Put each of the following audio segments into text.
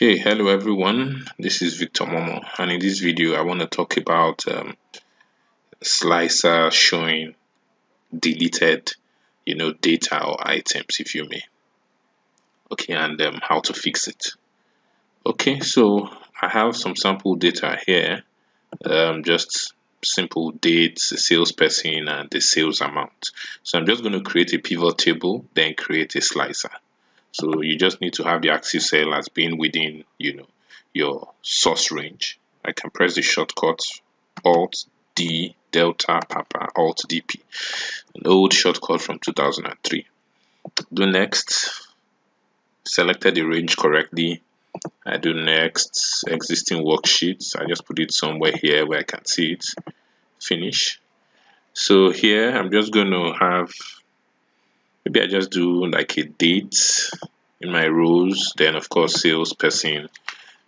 Okay, hello everyone, this is Victor Momo, and in this video I want to talk about slicer showing deleted data or items, if you may. Okay, and how to fix it. Okay, so I have some sample data here, just simple dates, the salesperson and the sales amount. So I'm just going to create a pivot table, then create a slicer. So you just need to have the active cell as being within, your source range. I can press the shortcut Alt D Delta Papa Alt DP, an old shortcut from 2003. Do next. Selected the range correctly. I do next. Existing worksheets. I just put it somewhere here where I can see it. Finish. So here I'm just going to have. Maybe I just do like a date in my rows, then of course salesperson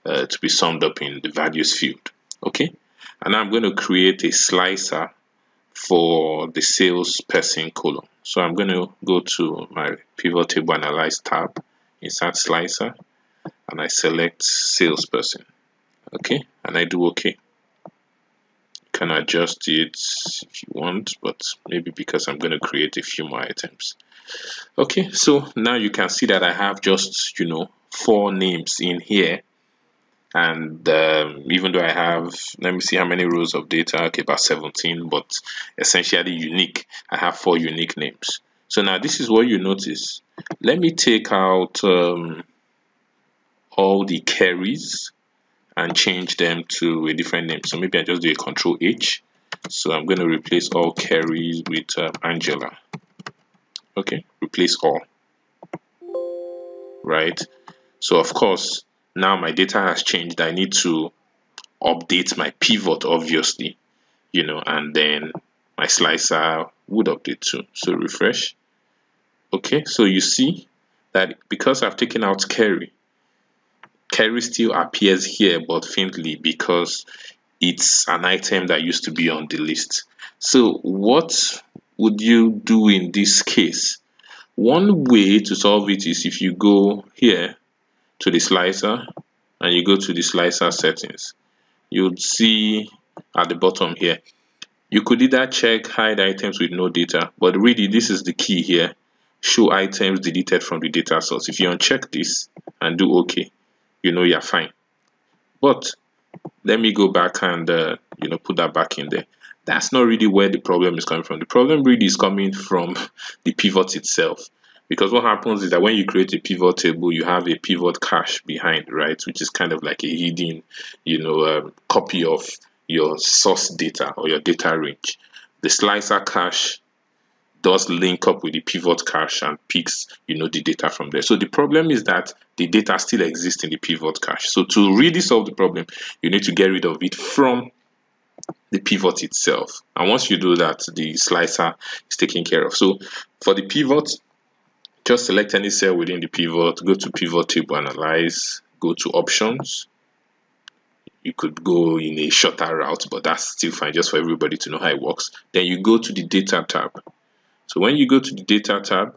to be summed up in the values field. Okay, and I'm going to create a slicer for the salesperson column. So I'm going to go to my pivot table analyze tab, insert slicer, and I select salesperson. Okay, and I do okay. You can adjust it if you want, but maybe because I'm going to create a few more items. Okay, so now you can see that I have just, 4 names in here. And even though I have, let me see how many rows of data, okay, about 17, but essentially unique. I have 4 unique names. So now this is what you notice. Let me take out all the carries and change them to a different name. So maybe I just do a Control H. So I'm going to replace all carries with Angela. Okay, replace all. Right, so of course now my data has changed. I need to update my pivot, obviously, and then my slicer would update too. So refresh. Okay, so you see that because I've taken out carry still appears here, but faintly, because it's an item that used to be on the list. So what would you do in this case? One way to solve it is if you go here to the slicer and you go to the slicer settings, you'll see at the bottom here, you could either check hide items with no data, but really this is the key here, show items deleted from the data source. If you uncheck this and do OK, you're fine. But let me go back and put that back in there. That's not really where the problem is coming from. The problem really is coming from the pivot itself, because what happens is that when you create a pivot table, you have a pivot cache behind, right, which is kind of like a hidden, copy of your source data or your data range. The slicer cache does link up with the pivot cache and picks, the data from there. So the problem is that the data still exists in the pivot cache. So to really solve the problem, you need to get rid of it from the pivot itself, and once you do that, the slicer is taken care of. So for the pivot, just select any cell within the pivot, go to pivot table analyze, go to options. You could go in a shorter route, but that's still fine, just for everybody to know how it works. Then you go to the data tab. So when you go to the data tab,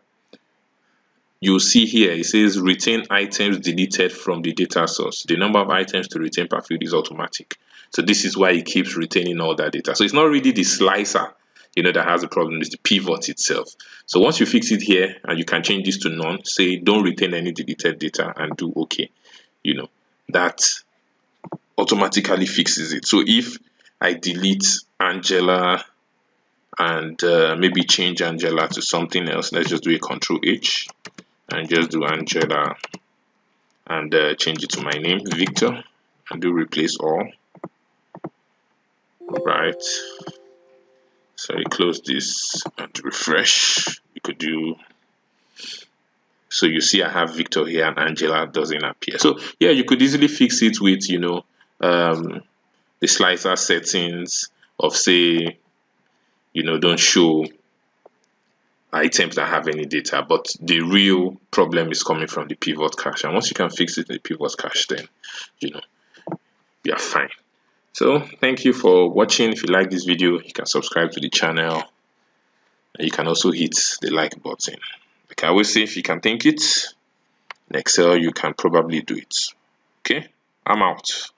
you'll see here it says retain items deleted from the data source. The number of items to retain per field is automatic. So this is why it keeps retaining all that data. So it's not really the slicer, that has a problem. It's the pivot itself. So once you fix it here, and you can change this to none, say don't retain any deleted data, and do OK. That automatically fixes it. So if I delete Angela and maybe change Angela to something else, let's just do a Control H. And just do Angela and change it to my name, Victor, and do replace all. Right, so you close this and refresh. You could do, so you see I have Victor here and Angela doesn't appear. So yeah, you could easily fix it with the slicer settings of, say, don't show items that have any data, but the real problem is coming from the pivot cache. And once you can fix it in the pivot cache, then you're fine. So thank you for watching. If you like this video, you can subscribe to the channel, and you can also hit the like button. Like I always say, if you can think it, in Excel you can probably do it. Okay, I'm out.